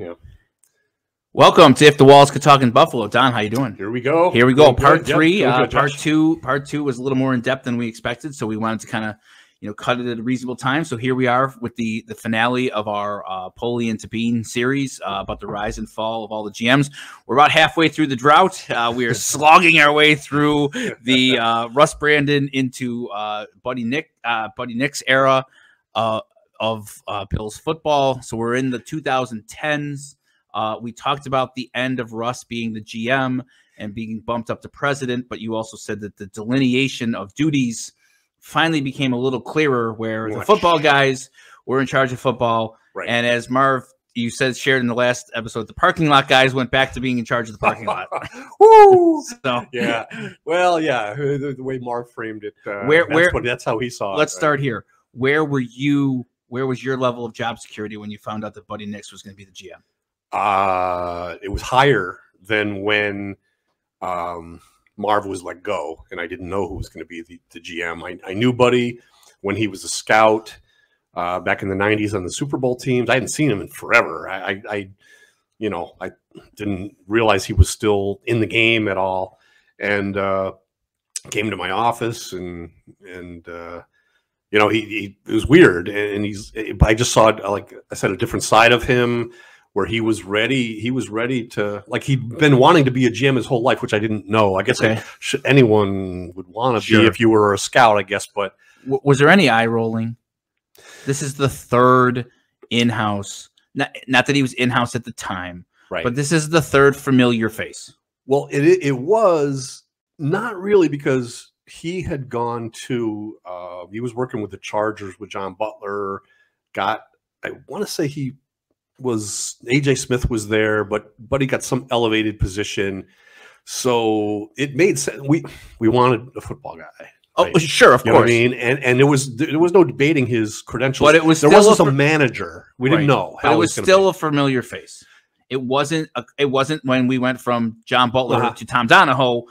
Yeah. Welcome to If the Walls Could Talk in Buffalo. Don, how you doing? Here we go. Here we go. Part three. Part two was a little more in depth than we expected, so we wanted to kind of, you know, cut it at a reasonable time. So here we are with the finale of our Polian to Beane series about the rise and fall of all the GMs. We're about halfway through the drought. We are slogging our way through the Russ Brandon into Buddy Nix era of Bills football. So we're in the 2010s. We talked about the end of Russ being the GM and being bumped up to president, but you also said that the delineation of duties finally became a little clearer, where the football guys were in charge of football. Right. And as Marv, you said, shared in the last episode, the parking lot guys went back to being in charge of the parking lot. Woo! So yeah, well, yeah, the way Marv framed it, that's how he saw it. Let's start here. Where were you? Where was your level of job security when you found out that Buddy Nix was going to be the GM? It was higher than when Marv was let go, and I didn't know who was going to be the GM. I knew Buddy when he was a scout back in the 90s on the Super Bowl teams. I hadn't seen him in forever. I didn't realize he was still in the game at all, and came to my office, and you know, it was weird, and I just saw, like I said, a different side of him, where he was ready. He was ready to, like, he'd been wanting to be a GM his whole life, which I didn't know. I guess anyone would want to be if you were a scout, I guess. But was there any eye rolling? This is the third in-house. Not that he was in-house at the time, right? But this is the third familiar face. Well, it was not really, because he had gone to. He was working with the Chargers with John Butler. I want to say he was, AJ Smith was there, but he got some elevated position, so it made sense. We wanted a football guy. Oh, right? Sure, of course. You know what I mean, and there was no debating his credentials. But it was, there wasn't a manager. We didn't know. But it was still a familiar face. It wasn't. It wasn't when we went from John Butler to Tom Donahoe.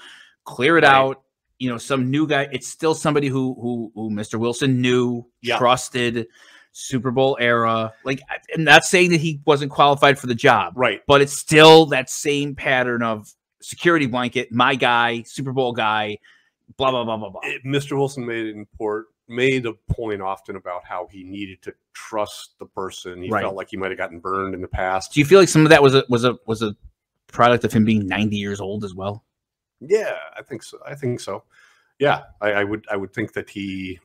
Clear it out. You know, some new guy. It's still somebody who Mr. Wilson knew, trusted. Super Bowl era. Like, I'm not saying that he wasn't qualified for the job, right? But it's still that same pattern of security blanket, my guy, Super Bowl guy, blah blah blah blah blah. Mr. Wilson made a point often about how he needed to trust the person. He felt like he might have gotten burned in the past. Do you feel like some of that was a product of him being 90 years old as well? Yeah, I think so. Yeah, I would think that he.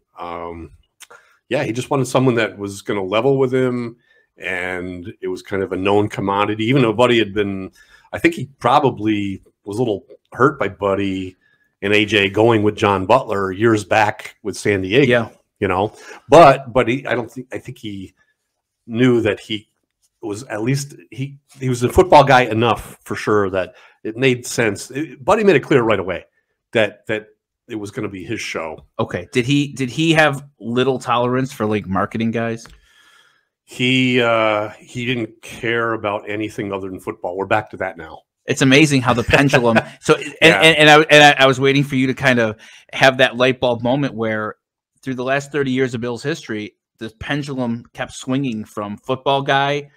He just wanted someone that was going to level with him, and it was kind of a known commodity. Even though Buddy had been, I think he probably was a little hurt by Buddy and AJ going with John Butler years back with San Diego. Yeah. You know, but I think he knew that he was, at least he was a football guy enough for sure that it made sense. Buddy made it clear right away that it was going to be his show. Okay. Did he have little tolerance for, like, marketing guys? He didn't care about anything other than football. We're back to that now. It's amazing how the pendulum. So, and I was waiting for you to kind of have that light bulb moment where, through the last 30 years of Bill's history, the pendulum kept swinging from football guy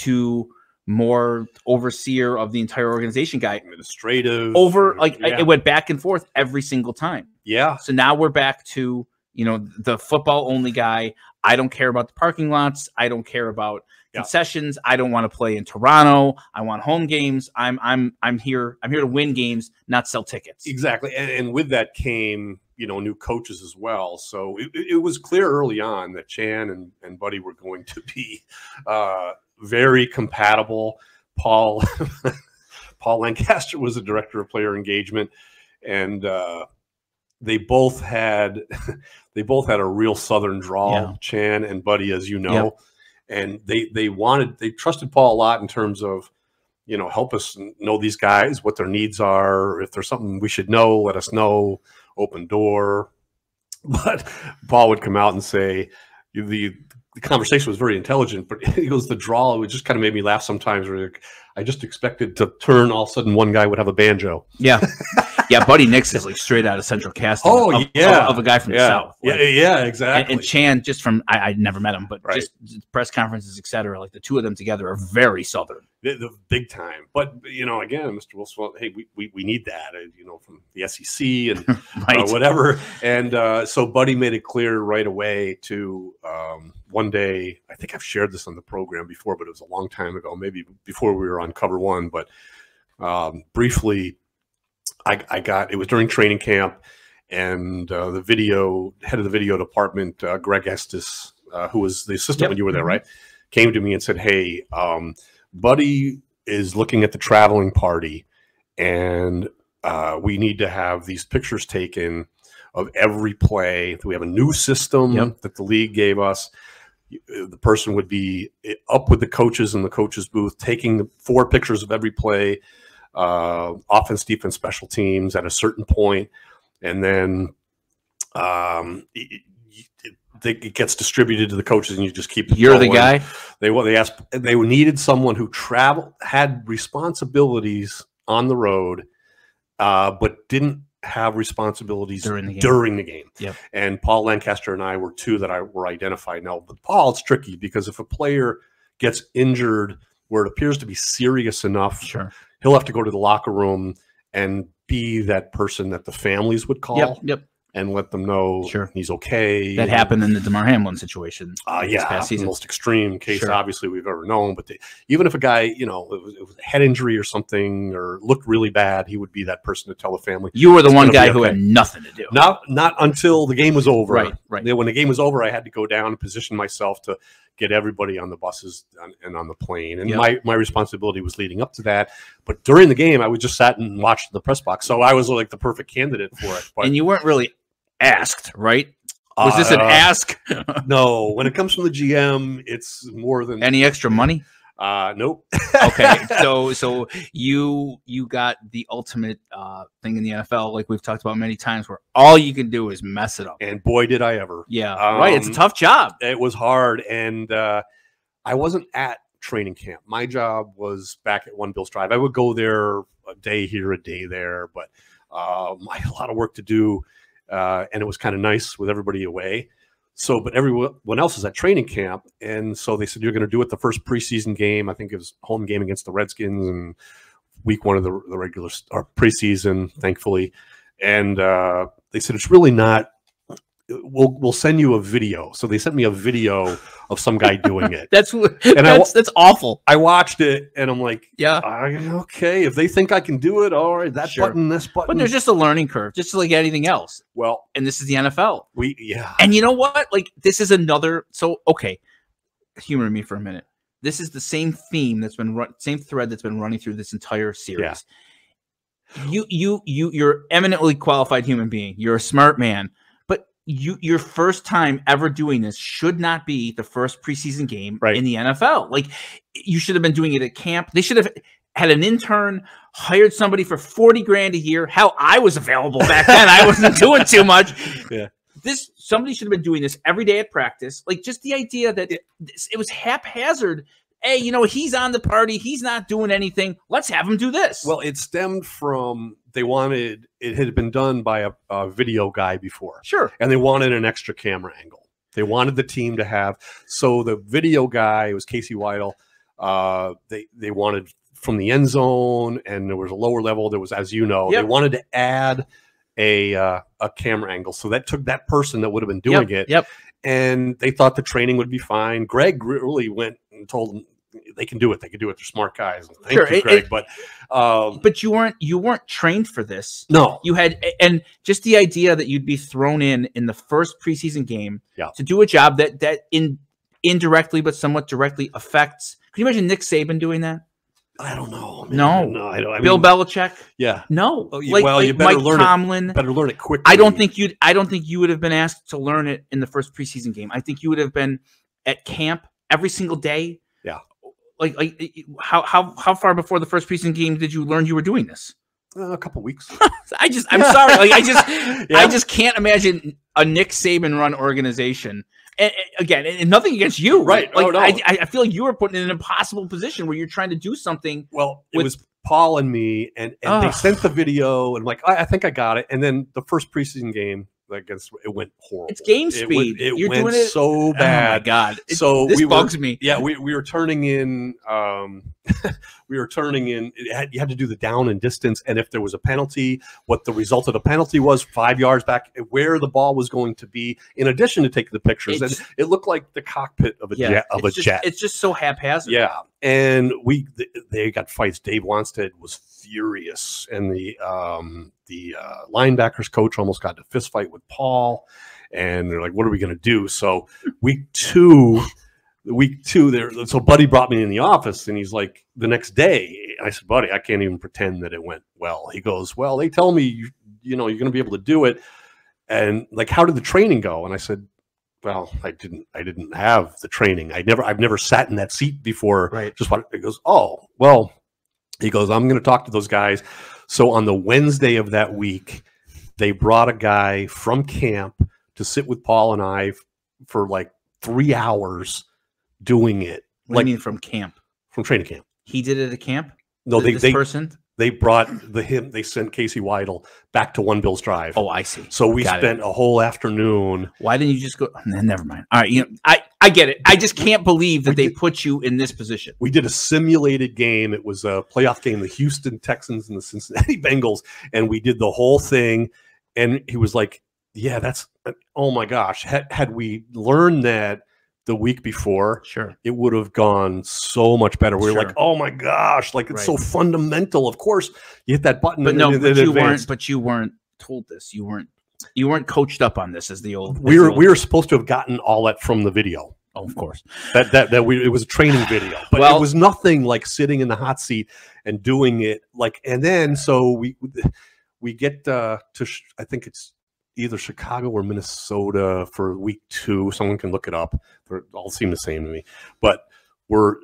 to more overseer of the entire organization guy, administrative over, like, it went back and forth every single time. Yeah. So now we're back to, you know, the football only guy. I don't care about the parking lots. I don't care about concessions. I don't want to play in Toronto. I want home games. I'm here to win games, not sell tickets. Exactly. And with that came, you know, new coaches as well. So it was clear early on that Chan and Buddy were going to be, very compatible. Paul Lancaster was the director of player engagement, and they both had a real Southern drawl, Chan and Buddy, as you know, and they trusted Paul a lot in terms of, you know, help us know these guys, what their needs are, if there's something we should know, let us know, open door. But Paul would come out and say, the the conversation was very intelligent, but he goes, the drawl, it just kind of made me laugh sometimes. Where I just expected to turn, all of a sudden one guy would have a banjo. Yeah. Yeah, Buddy Nix is like straight out of Central Casting. Oh, of a guy from the South. Like, yeah, exactly. And Chan, just from, I never met him, but just press conferences, et cetera, like the two of them together are very Southern. The big time. But, you know, again, Mr. Wilson, hey, we need that, you know, from the SEC and whatever. And so Buddy made it clear right away to one day, I think I've shared this on the program before, but it was a long time ago, maybe before we were on Cover 1, but briefly, I got, it was during training camp, and the video, head of the video department, Greg Estes, who was the assistant when you were there, right, came to me and said, hey, Buddy is looking at the traveling party, and we need to have these pictures taken of every play. We have a new system that the league gave us. The person would be up with the coaches in the coaches booth, taking the 4 pictures of every play, offense, defense, special teams at a certain point, and then it gets distributed to the coaches, and you just keep. You're the guy. They asked. They needed someone who had responsibilities on the road, but didn't have responsibilities during the game. Yep. And Paul Lancaster and I were two that were identified. Now, but Paul, it's tricky because if a player gets injured where it appears to be serious enough, he'll have to go to the locker room and be that person that the families would call and let them know he's okay. That happened in the Demar Hamlin situation. This past season. The most extreme case, obviously, we've ever known. But even if a guy, you know, it was a head injury or something or looked really bad, he would be that person to tell the family. You were the one guy who had nothing to do. Not until the game was over. Right. When the game was over, I had to go down and position myself to get everybody on the buses and on the plane. And my responsibility was leading up to that. But during the game, I would just sat and watched the press box. So I was like the perfect candidate for it. But, and you weren't really asked, right? Was this an ask? No. When it comes from the GM, it's more than... Any extra money? Nope. Okay. So you got the ultimate thing in the NFL, like we've talked about many times, where all you can do is mess it up. And boy, did I ever. Yeah. Right. It's a tough job. It was hard. And I wasn't at training camp. My job was back at One Bills Drive. I would go there a day here, a day there, but I had a lot of work to do. And it was kind of nice with everybody away. So, but everyone else is at training camp, and so they said, you're going to do it the first preseason game. I think it was home game against the Redskins and week one of the regular or preseason, thankfully. And they said, it's really not. We'll send you a video. So they sent me a video of some guy doing it. That's awful. I watched it, and I'm like, yeah, okay. If they think I can do it, all right. That button, this button. But there's just a learning curve, just like anything else. Well, and this is the NFL. And you know what? Like this is another. So okay, humor me for a minute. This is the same theme that's been same thread that's been running through this entire series. Yeah. You're an eminently qualified human being. You're a smart man. Your first time ever doing this should not be the first preseason game in the NFL. Like you should have been doing it at camp. They should have had an intern, hired somebody for 40 grand a year. Hell, I was available back then. I wasn't doing too much. Yeah. Somebody should have been doing this every day at practice. Like just the idea that it was haphazard. Hey, you know, he's on the party. He's not doing anything. Let's have him do this. Well, it stemmed from it had been done by a video guy before. Sure. And they wanted an extra camera angle. They wanted the team to have. So the video guy, it was Casey Weidel. They wanted from the end zone, and there was a lower level. There was, as you know, they wanted to add a camera angle. So that took that person that would have been doing it. And they thought the training would be fine. Greg really went and told them they can do it. They can do it. They're smart guys. Thank you, Greg. But you weren't trained for this. No, you had, and just the idea that you'd be thrown in the first preseason game to do a job that indirectly but somewhat directly affects. Can you imagine Nick Saban doing that? I don't know. Man. No, I don't. I mean, Bill Belichick. Yeah. No. You better Mike learn Tomlin. Better learn it quickly. I don't think you would have been asked to learn it in the first preseason game. I think you would have been at camp every single day. Yeah. Like how far before the first preseason game did you learn you were doing this? A couple weeks. I'm sorry. I just can't imagine a Nick Saban run organization again, and nothing against you, right? Like, oh, no. I feel like you were put in an impossible position where you're trying to do something. Well, it was Paul and me, and they sent the video, and like, I think I got it. And then the first preseason game, like, it went horrible. It's game speed. It went so bad. Oh my God! This bugs me. Yeah, we were turning in. We were turning in. You had to do the down and distance, and if there was a penalty, what the result of the penalty was, 5 yards back, where the ball was going to be. In addition to taking the pictures, and it looked like the cockpit of a jet. It's just so haphazard. Yeah, and they got fights. Dave Wannstedt was furious, and the linebackers coach almost got in a fist fight with Paul, and they're like, what are we going to do? So week two there. So Buddy brought me in the office, and he's like, the next day, I said, Buddy, I can't even pretend that it went well. He goes, well, they tell me, you know, you're going to be able to do it. And like, how did the training go? And I said, well, I didn't have the training. I've never sat in that seat before. Right. Just it goes, oh, well, he goes, I'm going to talk to those guys. So on the Wednesday of that week, they brought a guy from camp to sit with Paul and I for like 3 hours doing it. What do you mean from camp? From training camp. He did it at camp? No, they brought him. They sent Casey Weidel back to One Bills Drive. Oh, I see. So we spent a whole afternoon. Why didn't you just go? Never mind. All right, you know, I get it. I just can't believe that they put you in this position. We did a simulated game. It was a playoff game, the Houston Texans and the Cincinnati Bengals, and we did the whole thing. And he was like, "Yeah, that's oh my gosh. Had we learned that the week before, sure, it would have gone so much better." We were like, "Oh my gosh, like it's so fundamental." Of course, you hit that button, but no, but you weren't told this. You weren't coached up on this, as the old. We were supposed to have gotten all that from the video. Oh, of course. It was a training video, but well, it was nothing like sitting in the hot seat and doing it. Like, and then so we get to I think it's either Chicago or Minnesota for week two. Someone can look it up. They all seem the same to me. But we're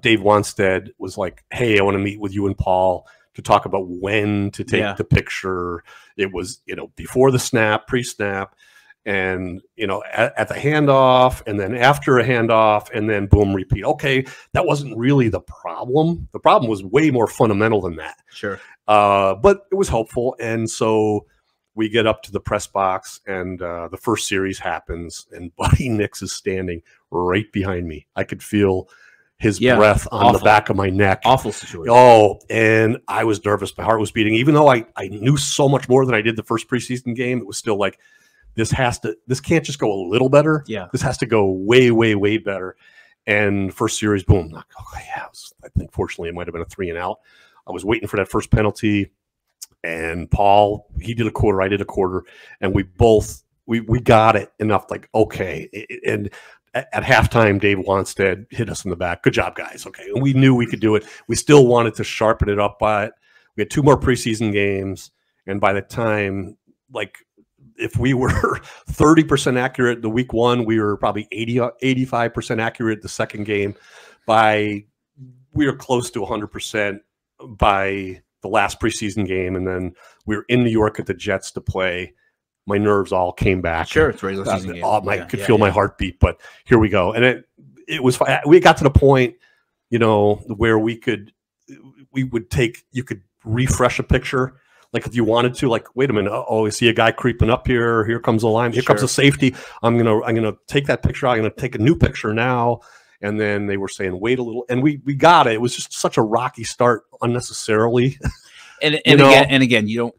Dave Wannstedt was like, hey, I want to meet with you and Paul to talk about when to take the picture. It was, you know, before the snap, pre-snap, and, you know, at the handoff, and then after a handoff, and then boom, repeat. Okay, that wasn't really the problem. The problem was way more fundamental than that. Sure. But it was helpful. And so we get up to the press box, and the first series happens, and Buddy Nix is standing right behind me. I could feel his breath on the back of my neck. Awful situation. Oh, and I was nervous. My heart was beating. Even though I knew so much more than I did the first preseason game, it was still like, this can't just go a little better. Yeah. This has to go way, way, way better. And first series, boom. Like, oh, yeah, I think fortunately it might have been a 3 and out. I was waiting for that first penalty. And Paul, he did a quarter, I did a quarter, and we both we got it enough. Like, okay, and at halftime, Dave Wannstedt hit us in the back. Good job, guys. Okay, and we knew we could do it. We still wanted to sharpen it up, but we had 2 more preseason games, and by the time, like, if we were 30% accurate the week one, we were probably 80-85% accurate the second game. We were close to 100% by the last preseason game, and then we were in New York at the Jets to play. My nerves all came back. Sure, it's regular season game. I could feel my heartbeat, but here we go. And it was fine. We got to the point, you know, where you could refresh a picture. Like if you wanted to, like, wait a minute, oh, I see a guy creeping up here. Here comes a line. Here comes a safety. I'm gonna take that picture. I'm gonna take a new picture now. And then they were saying, wait a little. And we got it. It was just such a rocky start unnecessarily. and again, you don't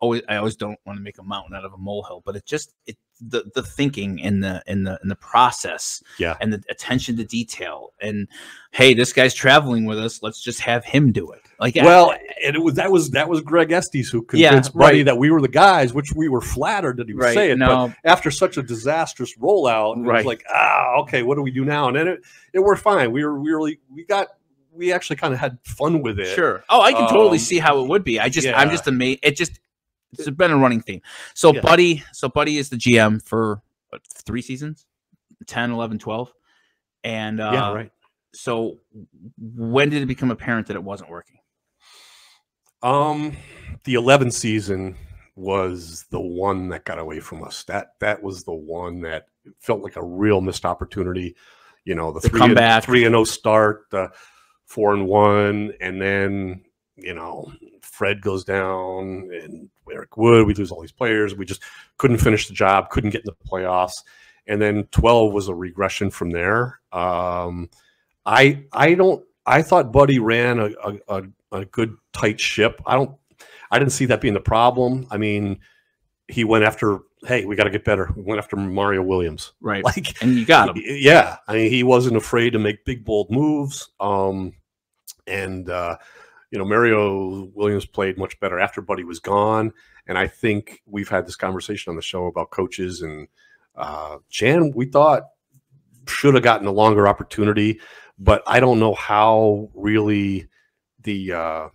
always, I always don't want to make a mountain out of a molehill, but it just, the thinking in the process and the attention to detail, and hey, this guy's traveling with us. Let's just have him do it. Like, well, that was Greg Estes who convinced Buddy that we were the guys, which we were flattered that he was saying. No. But after such a disastrous rollout, it was like, ah, okay, what do we do now? And then it worked fine. We actually kind of had fun with it. Sure. Oh, I can totally see how it would be. I'm just amazed. It's been a running theme. So Buddy is the GM for what, 3 seasons, 10, 11, 12. And so when did it become apparent that it wasn't working? The 11 season, was the one that got away from us. That was the one that felt like a real missed opportunity. You know, the 3-0 start, the 4-1, and then, you know, Fred goes down and Eric Wood. We lose all these players. We just couldn't finish the job, couldn't get in the playoffs. And then 12 was a regression from there. I thought Buddy ran a good tight ship. I didn't see that being the problem. I mean, he went after, hey, we got to get better. We went after Mario Williams, right? Like, and you got him. Yeah, I mean, he wasn't afraid to make big bold moves. You know, Mario Williams played much better after Buddy was gone. And I think we've had this conversation on the show about coaches, and Chan, we thought, should have gotten a longer opportunity, but I don't know how really the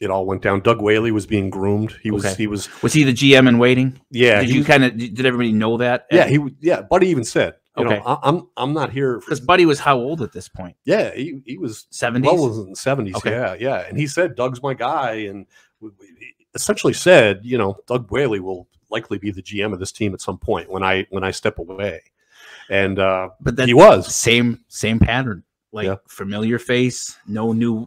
it all went down. Doug Whaley was being groomed. He was. Okay. Was he the GM in waiting? Yeah. Did everybody know that? Yeah. Buddy even said, you know, I'm not here because Buddy was how old at this point? Yeah, he was 70s. Well, in the 70s. Okay. Yeah. And he said, Doug's my guy, and essentially said, you know, Doug Whaley will likely be the GM of this team at some point when I step away. And but then he was same pattern, like, yeah, familiar face, no new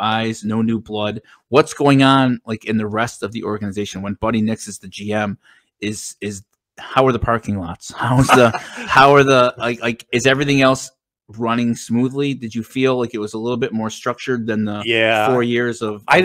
eyes, no new blood. What's going on, like, in the rest of the organization when Buddy Nix is the GM? Is how are the parking lots? How are is everything else running smoothly? Did you feel like it was a little bit more structured than the 4 years of? I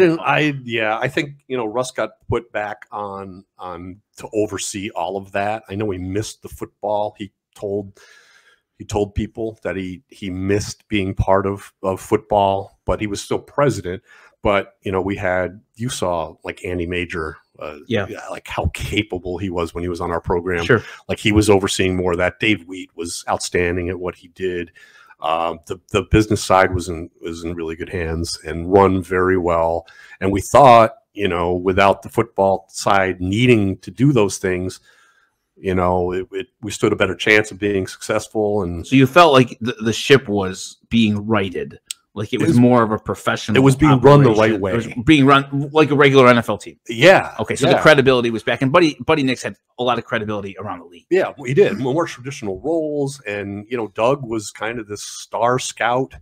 think, you know, Russ got put back on to oversee all of that. I know he missed the football. He told people that he missed being part of football, but he was still president. But, you know, you saw, like, Andy Major, like how capable he was when he was on our program. Sure. Like, he was overseeing more of that. Dave Wheat was outstanding at what he did. The business side was in really good hands and run very well. And we thought, you know, without the football side needing to do those things, you know, we stood a better chance of being successful. And so you felt like the ship was being righted, like it was more of a professional. It was being operation. Run the right way. It was being run like a regular NFL team. Yeah. Okay. So the credibility was back, and Buddy Nix had a lot of credibility around the league. Yeah, he did more traditional roles, and, you know, Doug was kind of this star scout,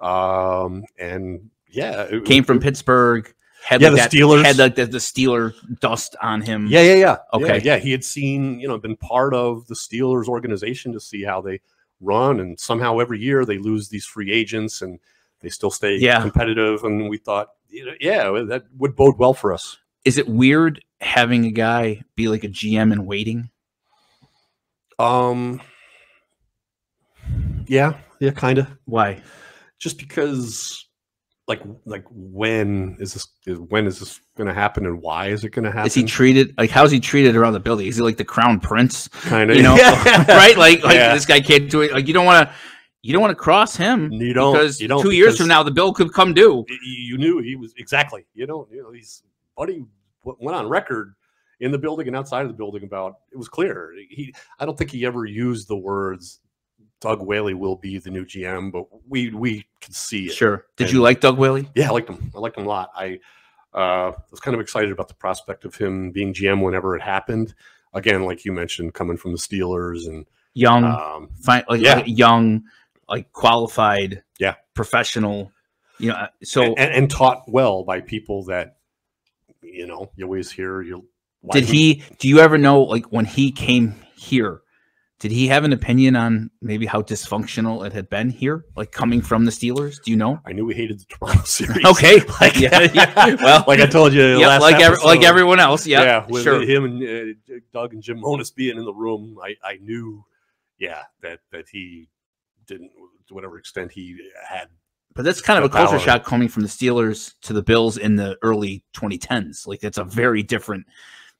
and came from Pittsburgh. Had the Steeler dust on him. Yeah. Okay. Yeah, he had seen, you know, been part of the Steelers organization to see how they run, and somehow every year they lose these free agents and they still stay competitive. And we thought, you know, that would bode well for us. Is it weird having a guy be like a GM in waiting? Yeah, kind of. Why? Just because. Like when is this going to happen, and why is it going to happen? Is he treated like, how's he treated around the building? Is he like the crown prince? Kind of, you know, right? Like this guy can't do it. Like, you don't want to cross him. You don't, 2 years from now the bill could come due. You knew he was exactly. You know, he's Buddy went on record in the building and outside of the building about it was clear. I don't think he ever used the words, Doug Whaley will be the new GM, but we could see it. Sure. Did you like Doug Whaley? Yeah, I liked him. I liked him a lot. I was kind of excited about the prospect of him being GM whenever it happened. Again, like you mentioned, coming from the Steelers and young, qualified, professional, you know. So and taught well by people that, you know, you always hear. Do you ever know, like, when he came here? Did he have an opinion on maybe how dysfunctional it had been here, like coming from the Steelers? Do you know? I knew we hated the Toronto series. Okay, well, like I told you, like everyone else, with him and Doug and Jim Monos being in the room, I knew, that he didn't, to whatever extent he had. But that's kind of a culture shock coming from the Steelers to the Bills in the early 2010s. Like, it's a very different,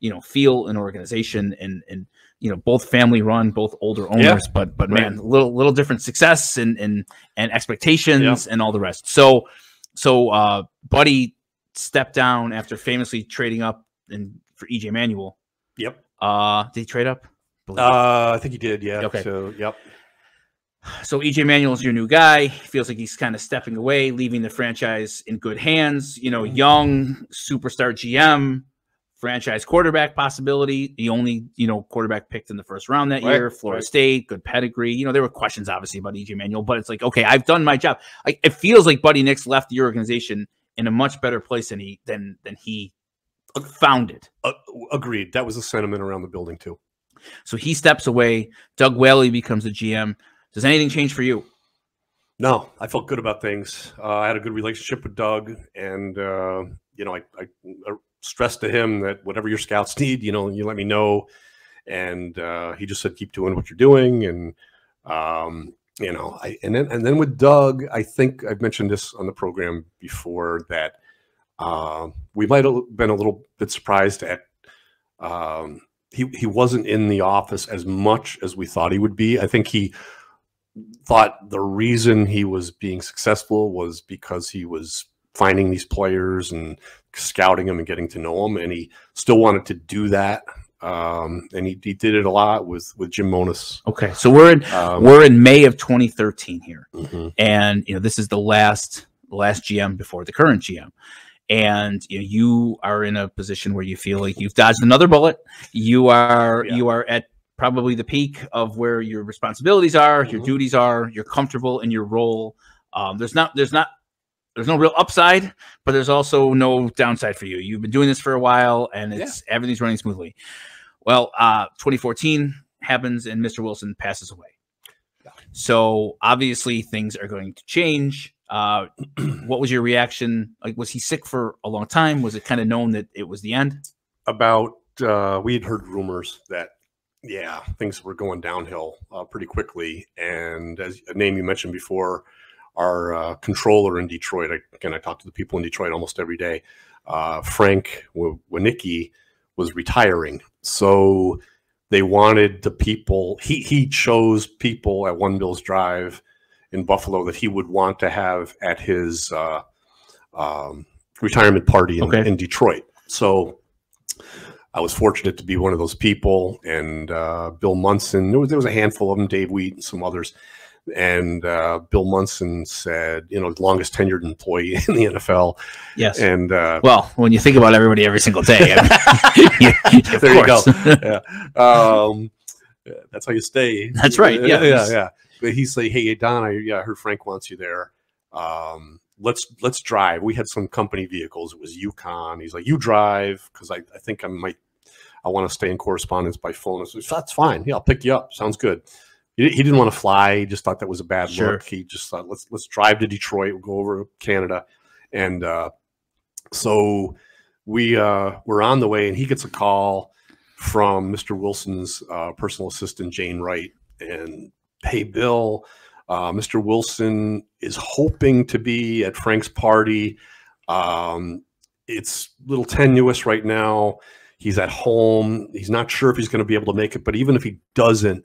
you know, feel and organization, and you know, both family run, both older owners, but right, man, little different success and expectations and all the rest. So Buddy stepped down after famously trading up for E.J. Manuel. Yep. Did he trade up? I think he did. Yeah. Okay. So yep. So E.J. Manuel's your new guy. He feels like he's kind of stepping away, leaving the franchise in good hands. You know, young superstar GM. franchise quarterback possibility, the only, quarterback picked in the first round that year, Florida State, good pedigree. There were questions obviously about E.J. Manuel, but it's like, okay, I've done my job. It feels like Buddy Nix left the organization in a much better place than he found it. Agreed. That was the sentiment around the building too. So he steps away. Doug Whaley becomes the GM. Does anything change for you? No, I felt good about things. I had a good relationship with Doug, and I stressed to him that whatever your scouts need, you let me know. And he just said, keep doing what you're doing. And then with Doug, I think I've mentioned this on the program before that we might have been a little bit surprised at. He wasn't in the office as much as we thought he would be. I think he thought the reason he was being successful was because he was finding these players and scouting them and getting to know them, and he still wanted to do that. And he did it a lot with Jim Monos. Okay, so we're in May of 2013 here, and this is the last GM before the current GM. And you are in a position where you feel like you've dodged another bullet. You are at probably the peak of where your responsibilities are, your duties are. You're comfortable in your role. There's no real upside, but there's also no downside for you. You've been doing this for a while, and everything's running smoothly. Well, 2014 happens, and Mr. Wilson passes away. Yeah. So obviously things are going to change. What was your reaction? Like, was he sick for a long time? Was it kind of known that it was the end? We had heard rumors that, things were going downhill pretty quickly. And as a name you mentioned before, our controller in Detroit, I talk to the people in Detroit almost every day, Frank Winnicki was retiring. So they wanted the people, he chose people at One Bills Drive in Buffalo that he would want to have at his retirement party in Detroit. So I was fortunate to be one of those people, and Bill Munson, there was a handful of them, Dave Wheat and some others, and Bill Munson said, longest tenured employee in the NFL. Yes. And well, when you think about everybody every single day, there you go. Yeah. That's how you stay. That's right. Yeah. But he's like, hey, Don, I heard Frank wants you there. Let's drive. We had some company vehicles. It was Yukon. He's like, you drive, because I think I want to stay in correspondence by phone. I said, that's fine. Yeah, I'll pick you up. Sounds good. He didn't want to fly. He just thought that was a bad look. He just thought, let's drive to Detroit. We'll go over to Canada. And so we're on the way, and he gets a call from Mr. Wilson's personal assistant, Jane Wright, and hey, Bill, Mr. Wilson is hoping to be at Frank's party. It's a little tenuous right now. He's at home. He's not sure if he's going to be able to make it, but even if he doesn't,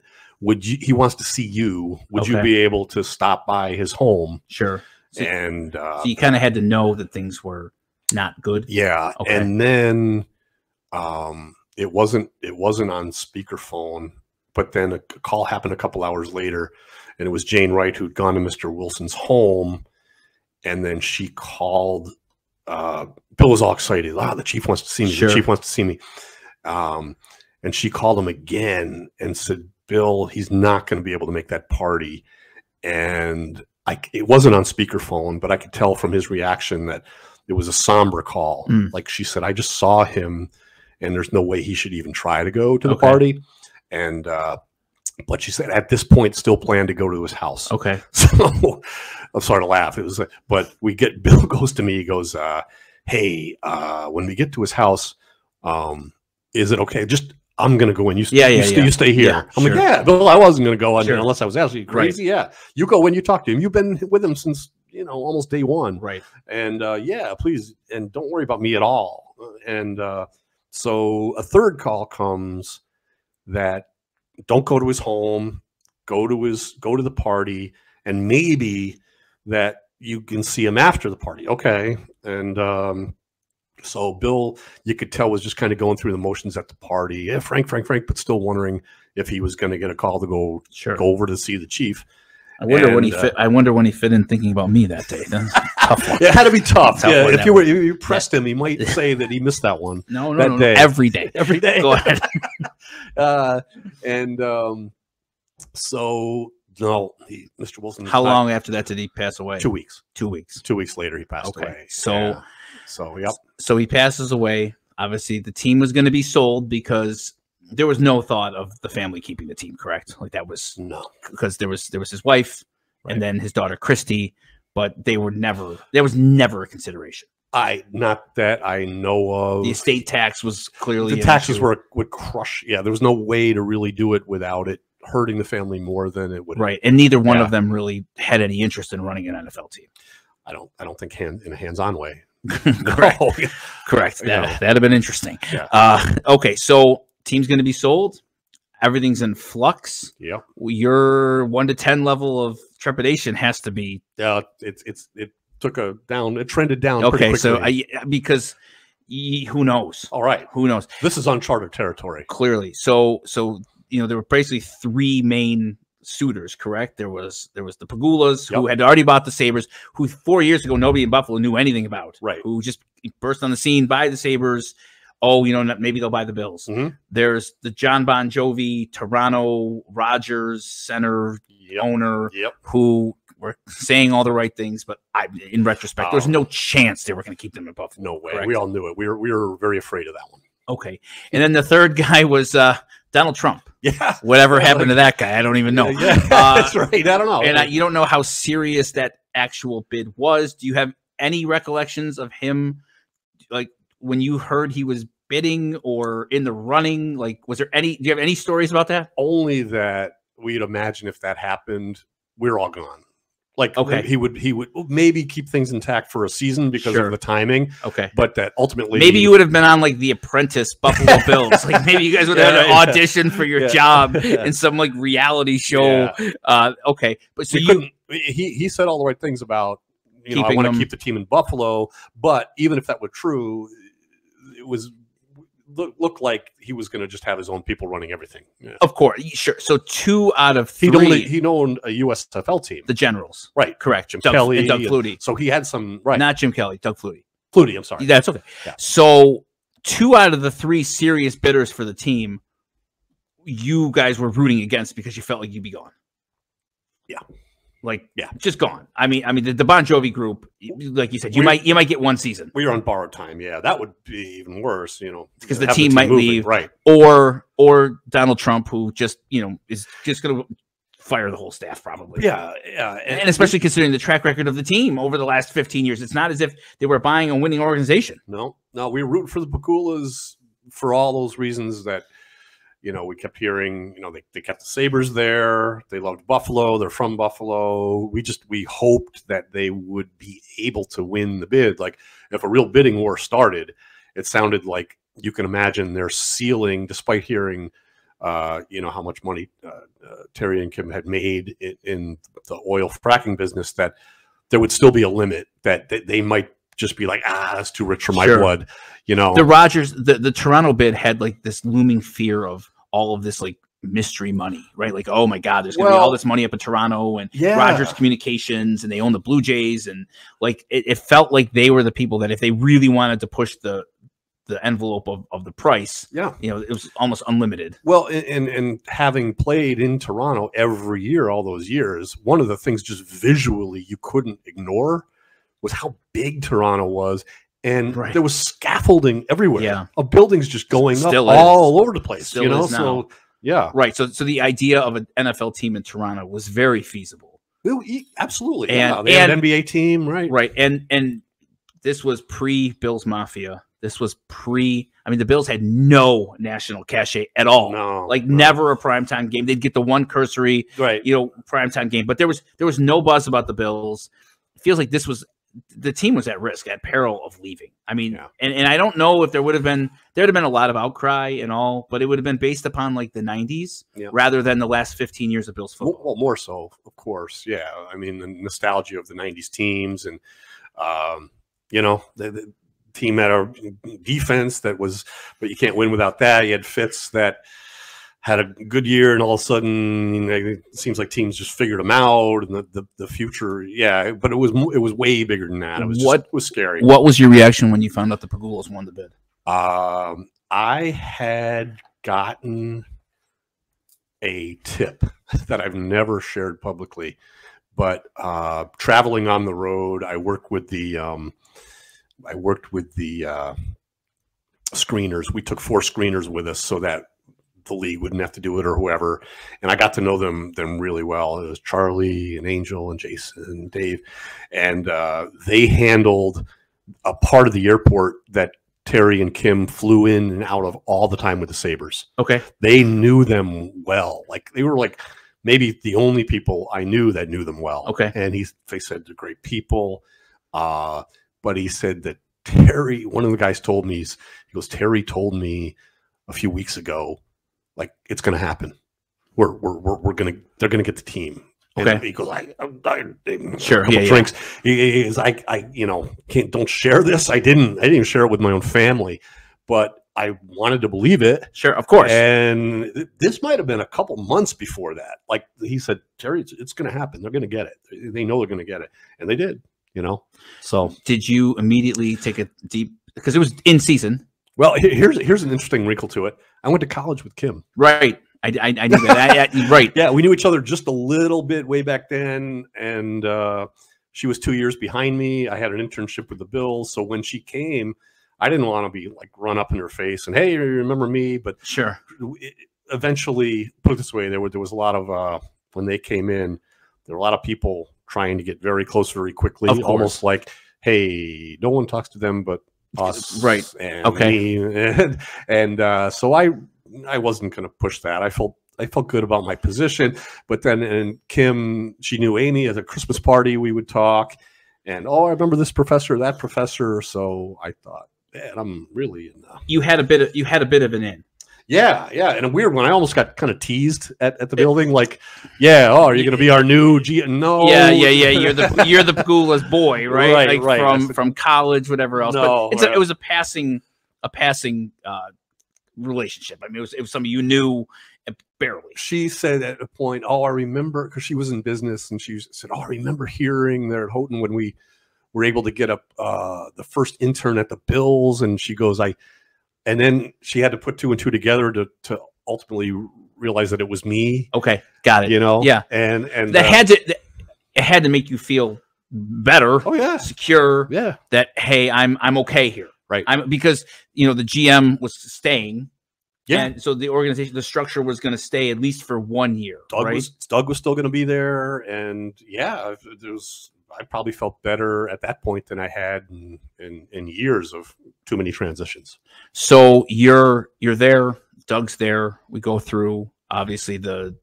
he wants to see you. Would you be able to stop by his home? Sure. So, and so you kind of had to know that things were not good. Yeah. Okay. And then it wasn't on speakerphone. But then a call happened a couple hours later, and it was Jane Wright, who'd gone to Mr. Wilson's home. And then she called. Bill was all excited. Ah, the chief wants to see me. Sure. The chief wants to see me. And she called him again and said, Bill, he's not going to be able to make that party. And it wasn't on speakerphone, but I could tell from his reaction that it was a somber call. Mm. Like she said, I just saw him, and there's no way he should even try to go to the party. And, but she said at this point still planned to go to his house. Okay. So I'm sorry to laugh. It was, but Bill goes to me, he goes, hey, when we get to his house, is it okay? Just, I'm going to go in. You stay here. Yeah, I'm like, yeah, Bill, I wasn't going to go in there unless I was absolutely crazy. Right. Yeah. You go when you talk to him. You've been with him since, almost day one. Right. And, yeah, please. And don't worry about me at all. And, so a third call comes that don't go to his home, go to the party, and maybe that you can see him after the party. Okay. And so Bill, you could tell, was just kind of going through the motions at the party. Yeah, Frank, but still wondering if he was going to get a call to go over to see the chief. I wonder when he fit in thinking about me that day. It had to be tough. Yeah, if you pressed him, he might say that he missed that one. No, every day. Every day. Go ahead. So, no, Mr. Wilson. How long after that did he pass away? 2 weeks. 2 weeks. 2 weeks later, he passed away. So, yeah. So he passes away. Obviously, the team was going to be sold because there was no thought of the family keeping the team, correct? Like that was because there was his wife and then his daughter Christy, but they were never there was never a consideration. Not that I know of. The estate tax was clearly the taxes would crush. Yeah, there was no way to really do it without it hurting the family more than it would. Right, and neither one of them really had any interest in running an NFL team. I don't think in a hands-on way. Correct. No. Correct. That'd have been interesting. Yeah. Okay, so team's going to be sold. Everything's in flux. Yeah. Your 1 to 10 level of trepidation has to be. It took a down. It trended down. Okay, so who knows? All right, who knows? This is uncharted territory. Clearly, so you know there were basically three main suitors, correct? There was the Pegulas who had already bought the Sabres, who 4 years ago nobody in Buffalo knew anything about, right? Who just burst on the scene, buy the Sabres. Oh, you know, maybe they'll buy the Bills. Mm-hmm. There's the Jon Bon Jovi, Toronto Rogers Center owner who were saying all the right things, but in retrospect, there's no chance they were going to keep them in Buffalo. No way. Correct? We all knew it. We were very afraid of that one. Okay, and then the third guy was Donald Trump. Yeah, whatever happened to that guy? I don't even know. Yeah, that's right. I don't know. And you don't know how serious that actual bid was. Do you have any recollections of him, like when you heard he was bidding or in the running? Like, was there any, do you have any stories about that? Only that we'd imagine if that happened, we're all gone. Like, okay, he would maybe keep things intact for a season because of the timing. Okay. But that ultimately, maybe you would have been on like The Apprentice Buffalo Bills. Like maybe you guys would have an audition for your job in some like reality show. Yeah. Okay. But so he said all the right things about, you know, I want to keep the team in Buffalo, but even if that were true, it was looked like he was going to just have his own people running everything. Yeah. Of course, sure. So 2 out of 3. He owned a USFL team, the Generals, right? Correct. Jim Kelly and Doug Flutie. And so he had some, right? Not Jim Kelly, Doug Flutie. Flutie, I'm sorry. That's okay. Yeah. So 2 out of the 3 serious bidders for the team, you guys were rooting against because you felt like you'd be gone. Yeah. Like, yeah, just gone. I mean, the Bon Jovi group, like you said, you might get 1 season. We were on borrowed time. Yeah, that would be even worse, you know, because the team might leave, right? Or Donald Trump, who just, you know, is just going to fire the whole staff, probably. Yeah, yeah, and especially considering the track record of the team over the last 15 years, it's not as if they were buying a winning organization. No, we were rooting for the Pegulas for all those reasons that, you know, we kept hearing, you know, they kept the Sabres there. They loved Buffalo. They're from Buffalo. We hoped that they would be able to win the bid. Like, if a real bidding war started, it sounded like you can imagine their ceiling, despite hearing, you know, how much money Terry and Kim had made in the oil fracking business, that there would still be a limit that they might just be like, that's too rich for my blood. You know, the Toronto bid had like this looming fear of all of this like mystery money, right? Like, oh my God, there's gonna be all this money up in Toronto and Rogers Communications, and they own the Blue Jays, and like it felt like they were the people that if they really wanted to push the envelope of the price, you know, it was almost unlimited. Well, and having played in Toronto every year, all those years, one of the things just visually you couldn't ignore was how big Toronto was. And there was scaffolding everywhere. Yeah. A building's just going up all over the place. You know, so yeah. Right. So the idea of an NFL team in Toronto was very feasible. Absolutely. And, they had an NBA team, right? Right. And this was pre-Bills Mafia. This was the Bills had no national cachet at all. No. Like never a primetime game. They'd get the one cursory, you know, primetime game. But there was no buzz about the Bills. It feels like this was the team was at risk, at peril of leaving. I mean, and I don't know if there'd have been a lot of outcry and all, but it would have been based upon like the 90s rather than the last 15 years of Bills football. Well, more so, of course. Yeah. I mean, the nostalgia of the 90s teams and, you know, the team had a defense that was, but you can't win without that. You had Fitz that had a good year, and all of a sudden, it seems like teams just figured them out, and the future, yeah. But it was way bigger than that. It was just, it was scary. What was your reaction when you found out the Pegulas won the bid? I had gotten a tip that I've never shared publicly, but traveling on the road, I worked with the screeners. We took 4 screeners with us so that the league wouldn't have to do it or whoever. And I got to know them really well. It was Charlie and Angel and Jason and Dave. And they handled a part of the airport that Terry and Kim flew in and out of all the time with the Sabres. Okay. They knew them well. Like they were like maybe the only people I knew that knew them well. Okay. And they said they're great people. But he said that Terry, one of the guys told me, he goes, Terry told me a few weeks ago, like, it's going to happen. They're going to get the team. Okay. And he goes, don't share this. I didn't even share it with my own family, but I wanted to believe it. Sure. Of course. And this might've been a couple months before that. Like he said, Terry, it's going to happen. They're going to get it. They know they're going to get it. And they did, you know? So did you immediately take a deep, because it was in season. Well, here's an interesting wrinkle to it. I went to college with Kim. Right. I knew that. Right. Yeah, we knew each other just a little bit way back then, and she was 2 years behind me. I had an internship with the Bills, so when she came, I didn't want to be like run up in her face and, hey, remember me? But sure. Eventually, put it this way, there was a lot of when they came in, there were a lot of people trying to get very close very quickly, almost like, hey, no one talks to them but us, right? And okay. So I wasn't going to push that. I felt good about my position, but then, and Kim, she knew Amy at a Christmas party. We would talk, and I remember this professor, that professor. So I thought, man, I'm really in. You had a bit of an in. Yeah, yeah, and a weird one. I almost got kind of teased at the building, like, yeah, are you going to be our new G? No, yeah. You're the Pegula's boy, right? Right, like right. From college, whatever else. No, but it was a passing relationship. I mean, it was something you knew barely. She said at a point, "Oh, I remember," because she was in business, and she said, "Oh, I remember hearing there at Houghton when we were able to get up the first intern at the Bills," and she goes, "I." And then she had to put 2 and 2 together to ultimately realize that it was me. Okay, got it. You know, yeah, and that had to make you feel better. Oh yeah, secure. Yeah, that hey, I'm okay here, right? Because you know the GM was staying. Yeah, and so the organization, the structure was going to stay at least for 1 year. Doug was still going to be there, and yeah, there was. I probably felt better at that point than I had in years of too many transitions. So you're there, Doug's there. We go through obviously the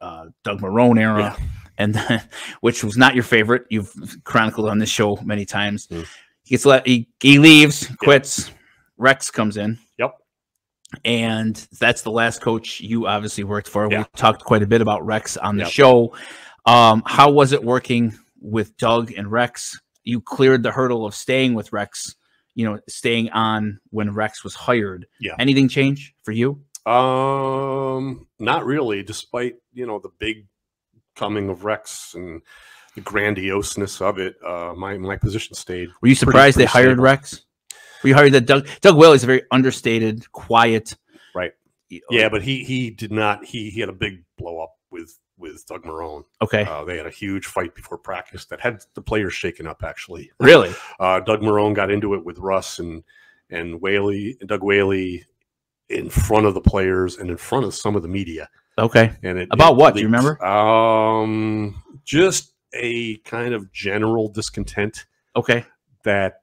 Doug Marrone era, yeah. And then, which was not your favorite. You've chronicled on this show many times. Mm. He leaves, quits. Yep. Rex comes in. Yep. And that's the last coach you obviously worked for. Yeah. We talked quite a bit about Rex on the yep. show. How was it working with Doug and Rex? You cleared the hurdle of staying with Rex, you know, staying on when Rex was hired. Yeah. Anything change for you? Not really, despite, you know, the big coming of Rex and the grandioseness of it. My position stayed. Were you surprised they hired Rex? Were you hired that Doug Whaley is a very understated, quiet. Right. Yeah, but he did not, he had a big blow up with Doug Marrone. Okay. They had a huge fight before practice that had the players shaken up, actually. Really? Doug Marrone got into it with Russ and Whaley, Doug Whaley, in front of the players and in front of some of the media. Okay. And about what? Do you remember? Just a kind of general discontent. Okay. That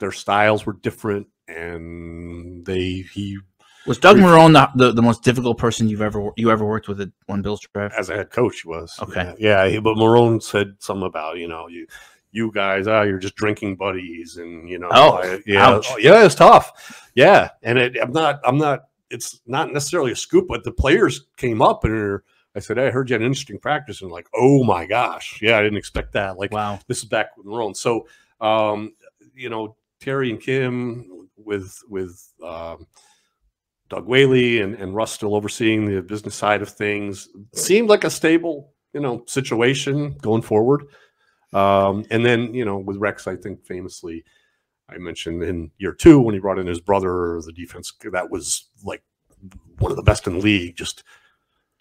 their styles were different, and he was Doug Marrone the most difficult person you ever worked with at One Bills Drive? As a head coach, he was. Okay. Yeah, but Marrone said something about, you know, you guys, you're just drinking buddies, and you know, yeah, it's tough. Yeah, and I'm not. It's not necessarily a scoop, but the players came up and I said, hey, I heard you had an interesting practice, and like, oh my gosh, yeah, I didn't expect that. Like, wow, this is back with Marrone. So, you know, Terry and Kim with Doug Whaley and Russ still overseeing the business side of things. Seemed like a stable, you know, situation going forward. And then, you know, with Rex, I think famously, I mentioned in year two when he brought in his brother, the defense, that was like one of the best in the league, just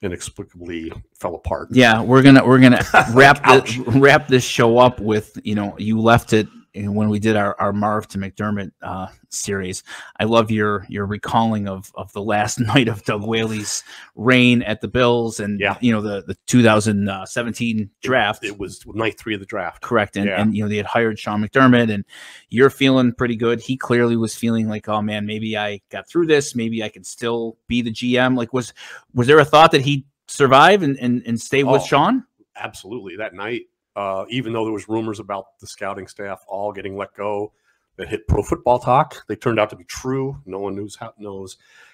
inexplicably fell apart. Yeah, we're gonna wrap this show up with, you know, you left it when we did our Marv to McDermott series. I love your recalling of the last night of Doug Whaley's reign at the Bills, and yeah, you know, the 2017 draft. It was night three of the draft, correct? And, yeah, and you know, they had hired Sean McDermott, and you're feeling pretty good. He clearly was feeling like, oh man, maybe I got through this. Maybe I can still be the GM. Like, was there a thought that he'd survive and stay with Sean? Absolutely. That night, even though there was rumors about the scouting staff all getting let go that hit Pro Football Talk, they turned out to be true. No one knows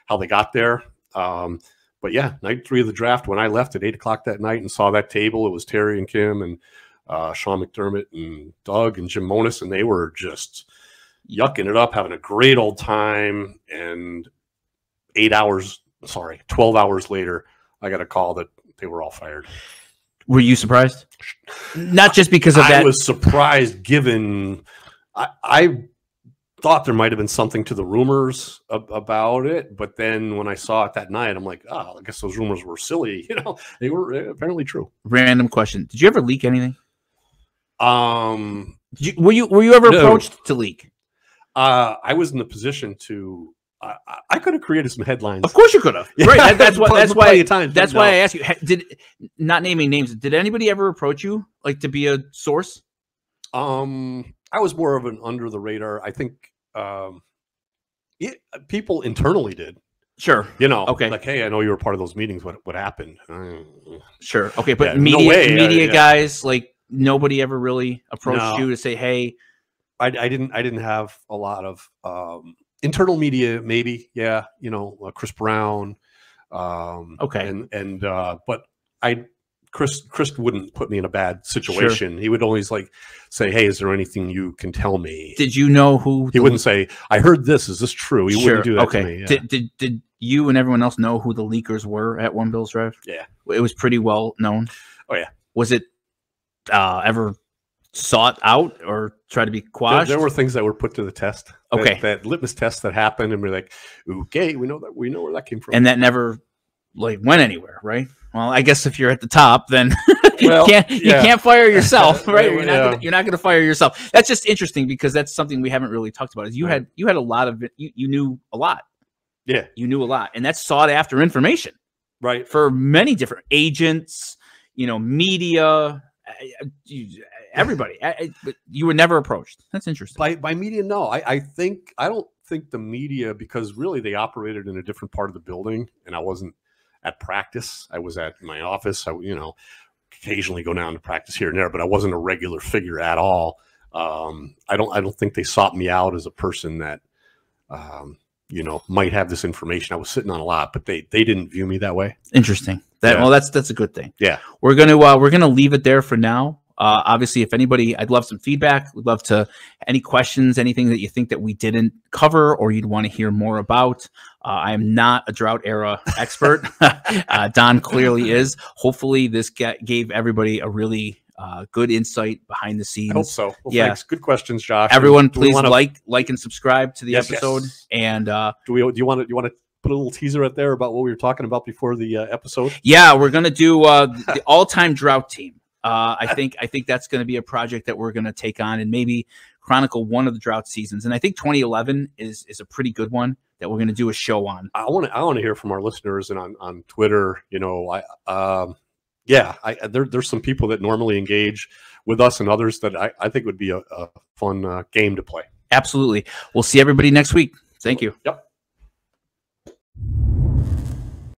how they got there. But yeah, night three of the draft, when I left at 8 o'clock that night and saw that table, it was Terry and Kim and Sean McDermott and Doug and Jim Monos, and they were just yucking it up, having a great old time. And 12 hours later, I got a call that they were all fired. Were you surprised? Not just because of that. I was surprised, given I thought there might have been something to the rumors about it, but then when I saw it that night, I'm like, oh, I guess those rumors were silly. You know, they were apparently true. Random question: did you ever leak anything? Were you ever approached to leak? I was in the position to. I could have created some headlines. Of course you could have. Yeah. Right. That's why I asked you, did, not naming names, did anybody ever approach you like to be a source? I was more of an under the radar. I think people internally did. Sure. You know, okay, like, hey, I know you were part of those meetings. What happened? Sure. Okay. But yeah, media guys, like nobody ever really approached you to say, hey, I didn't have a lot of, internal media, maybe, yeah, you know, Chris Brown, okay, but Chris wouldn't put me in a bad situation. Sure. He would always like say, "Hey, is there anything you can tell me?" Did you know who? He wouldn't say, "I heard this. Is this true?" He wouldn't do that. Okay, to me. Yeah. Did you and everyone else know who the leakers were at One Bills Drive? Yeah, it was pretty well known. Oh yeah, was it ever sought out or try to be quashed? There were things that were put to the test. Okay, that litmus test that happened, and we're like, okay, we know where that came from, and that never like went anywhere, right? Well, I guess if you're at the top, then you can't fire yourself, right? You're not going to fire yourself. That's just interesting because that's something we haven't really talked about. Is you had a lot of you knew a lot, yeah, you knew a lot, and that's sought after information, right? For many different agents, you know, media. Everybody, but you were never approached. That's interesting. By media, no. I don't think the media, because really they operated in a different part of the building, and I wasn't at practice. I was at my office. I, you know, occasionally go down to practice here and there, but I wasn't a regular figure at all. I don't think they sought me out as a person that you know, might have this information. I was sitting on a lot, but they didn't view me that way. Interesting. Well, that's a good thing. Yeah, we're gonna leave it there for now. Obviously, if anybody, I'd love some feedback. We'd love to, any questions, anything that you think that we didn't cover or you'd want to hear more about. I am not a drought era expert. Don clearly is. Hopefully this gave everybody a really good insight behind the scenes. I hope so. Well, yeah. Thanks. Good questions, Josh. Everyone, please like and subscribe to the episode. Yes. And do you want to put a little teaser out there about what we were talking about before the episode? Yeah, we're gonna do the all-time drought team. I think that's going to be a project that we're going to take on and maybe chronicle one of the drought seasons. And I think 2011 is a pretty good one that we're going to do a show on. I want to hear from our listeners and on Twitter. You know, there's some people that normally engage with us and others that I think would be a fun game to play. Absolutely. We'll see everybody next week. Thank you. Yep.